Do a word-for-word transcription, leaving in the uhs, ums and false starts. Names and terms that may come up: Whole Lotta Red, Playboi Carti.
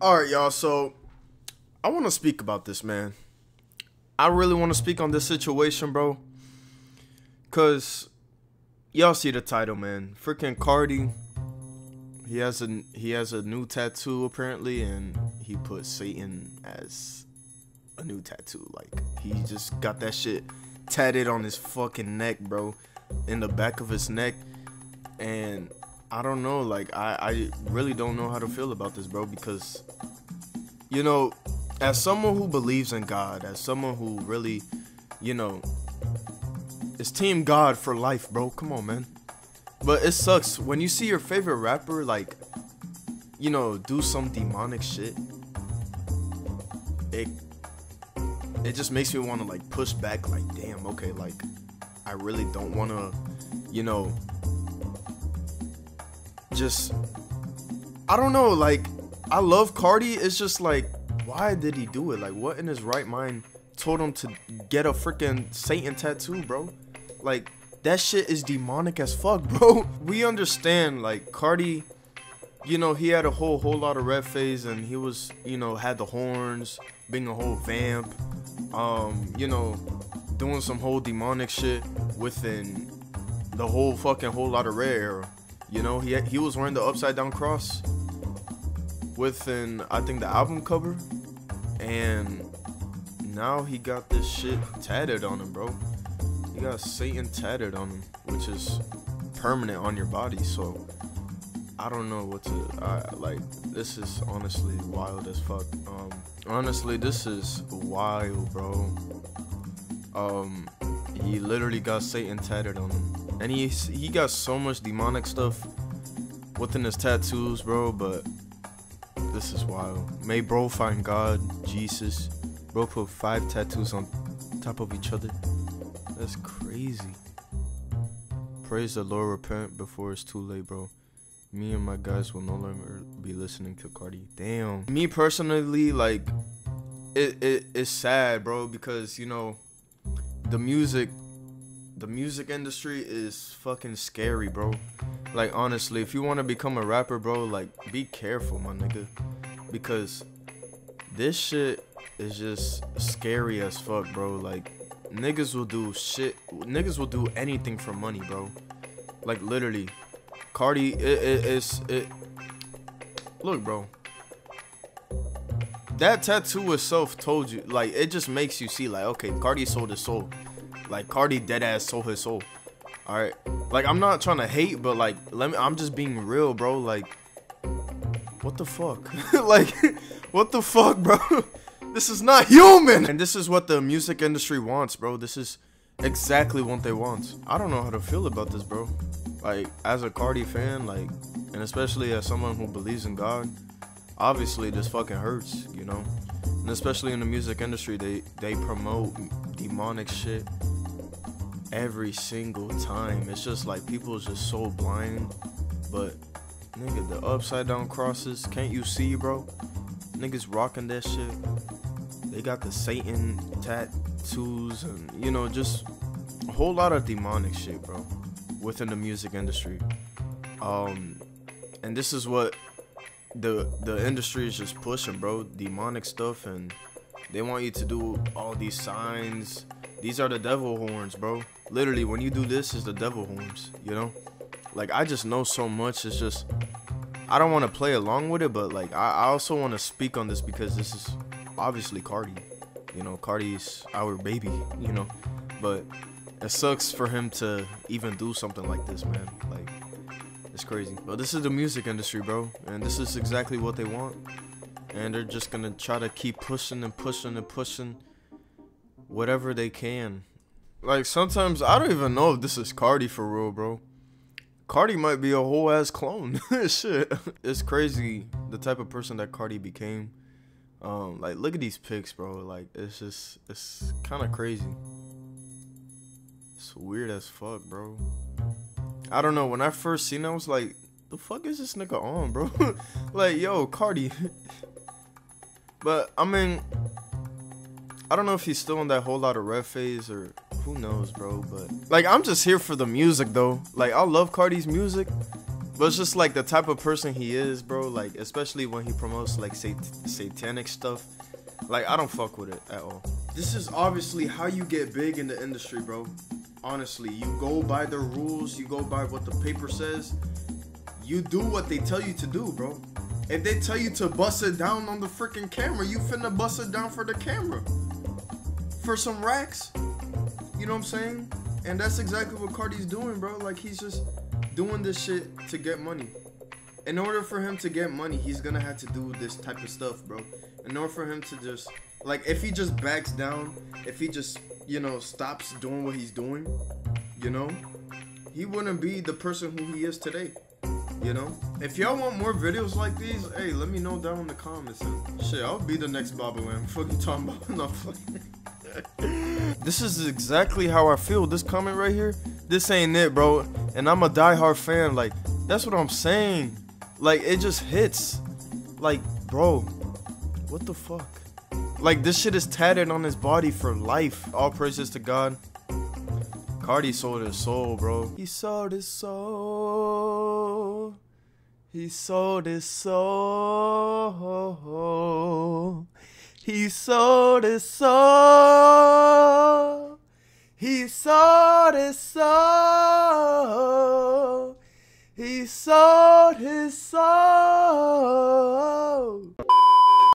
All right, y'all. So I want to speak about this, man. I really want to speak on this situation, bro. Cause y'all see the title, man. Freaking Carti. He has a he has a new tattoo apparently, and he put Satan as a new tattoo. Like, he just got that shit tatted on his fucking neck, bro, in the back of his neck. And I don't know, like, I, I really don't know how to feel about this, bro, because, you know, as someone who believes in God, as someone who really, you know, it's team God for life, bro. Come on, man. But it sucks when you see your favorite rapper, like, you know, do some demonic shit. It it just makes me want to, like, push back, like, damn, okay, like, I really don't want to, you know, just, I don't know, like, I love Carti. It's just, like, why did he do it? Like, what in his right mind told him to get a freaking Satan tattoo, bro? Like, that shit is demonic as fuck, bro. We understand, like, Carti, you know, he had a whole whole lot of red phase, and he was, you know, had the horns, being a whole vamp, um, you know, doing some whole demonic shit within the whole fucking Whole Lotta Red era. You know, he he was wearing the upside down cross within, I think, the album cover, and now he got this shit tatted on him, bro. You got Satan tatted on him, which is permanent on your body. So I don't know what to I, like. This is honestly wild as fuck. Um, honestly, this is wild, bro. Um, he literally got Satan tatted on him, and he he got so much demonic stuff within his tattoos, bro. But this is wild. May bro find God, Jesus. Bro put five tattoos on top of each other. That's crazy. Praise the Lord, repent before it's too late, bro. Me and my guys will no longer be listening to Carti. Damn. Me personally, like, it, it it's sad, bro, because, you know, the music, the music industry is fucking scary, bro. Like, honestly, if you want to become a rapper, bro, like, be careful, my nigga, because this shit is just scary as fuck, bro. Like, niggas will do shit. Niggas will do anything for money, bro. Like, literally. Carti, it, it, it's... It. Look, bro. That tattoo itself told you. Like, it just makes you see, like, okay, Carti sold his soul. Like, Carti deadass sold his soul. Alright? Like, I'm not trying to hate, but, like, let me... I'm just being real, bro. Like, what the fuck? Like, what the fuck, bro? This is not human! And this is what the music industry wants, bro. This is exactly what they want. I don't know how to feel about this, bro. Like, as a Carti fan, like, and especially as someone who believes in God, obviously this fucking hurts, you know? And especially in the music industry, they, they promote demonic shit every single time. It's just like, people is just so blind. But, nigga, the upside down crosses, can't you see, bro? Niggas rocking that shit. They got the Satan tattoos and, you know, just a whole lot of demonic shit, bro, within the music industry. Um, and this is what the the industry is just pushing, bro, demonic stuff, and they want you to do all these signs. These are the devil horns, bro. Literally, when you do this, is the devil horns, you know? Like, I just know so much. It's just, I don't want to play along with it, but, like, I, I also want to speak on this because this is... obviously Carti, you know, Carti's our baby, you know, but it sucks for him to even do something like this, man. Like, it's crazy. But this is the music industry, bro, and this is exactly what they want, and they're just gonna try to keep pushing and pushing and pushing whatever they can. Like, sometimes I don't even know if this is Carti for real, bro. Carti might be a whole ass clone. Shit, it's crazy the type of person that Carti became. Um, like, look at these pics, bro. Like, it's just, it's kind of crazy. It's weird as fuck, bro. I don't know. When I first seen it, I was like, the fuck is this nigga on, bro? Like, yo, Carti. But, I mean, I don't know if he's still in that Whole Lotta Red phase or who knows, bro. But, like, I'm just here for the music, though. Like, I love Carti's music. But it's just like the type of person he is, bro. Like, especially when he promotes like sat satanic stuff. Like, I don't fuck with it at all. This is obviously how you get big in the industry, bro. Honestly, you go by their rules. You go by what the paper says. You do what they tell you to do, bro. If they tell you to bust it down on the freaking camera, you finna bust it down for the camera. For some racks. You know what I'm saying? And that's exactly what Carti's doing, bro. Like, he's just doing this shit to get money. In order for him to get money, he's gonna have to do this type of stuff, bro. In order for him to just... Like, if he just backs down, if he just, you know, stops doing what he's doing, you know, he wouldn't be the person who he is today. You know, if y'all want more videos like these, hey, let me know down in the comments. And shit, I'll be the next Babalam. Fucking talking about nothing. This is exactly how I feel. This comment right here, this ain't it, bro. And I'm a diehard fan. Like, that's what I'm saying. Like, it just hits. Like, bro, what the fuck? Like, this shit is tatted on his body for life. All praises to God. Carti sold his soul, bro. He sold his soul. He sold his soul. He sold his soul. He sold his soul. He sold his soul.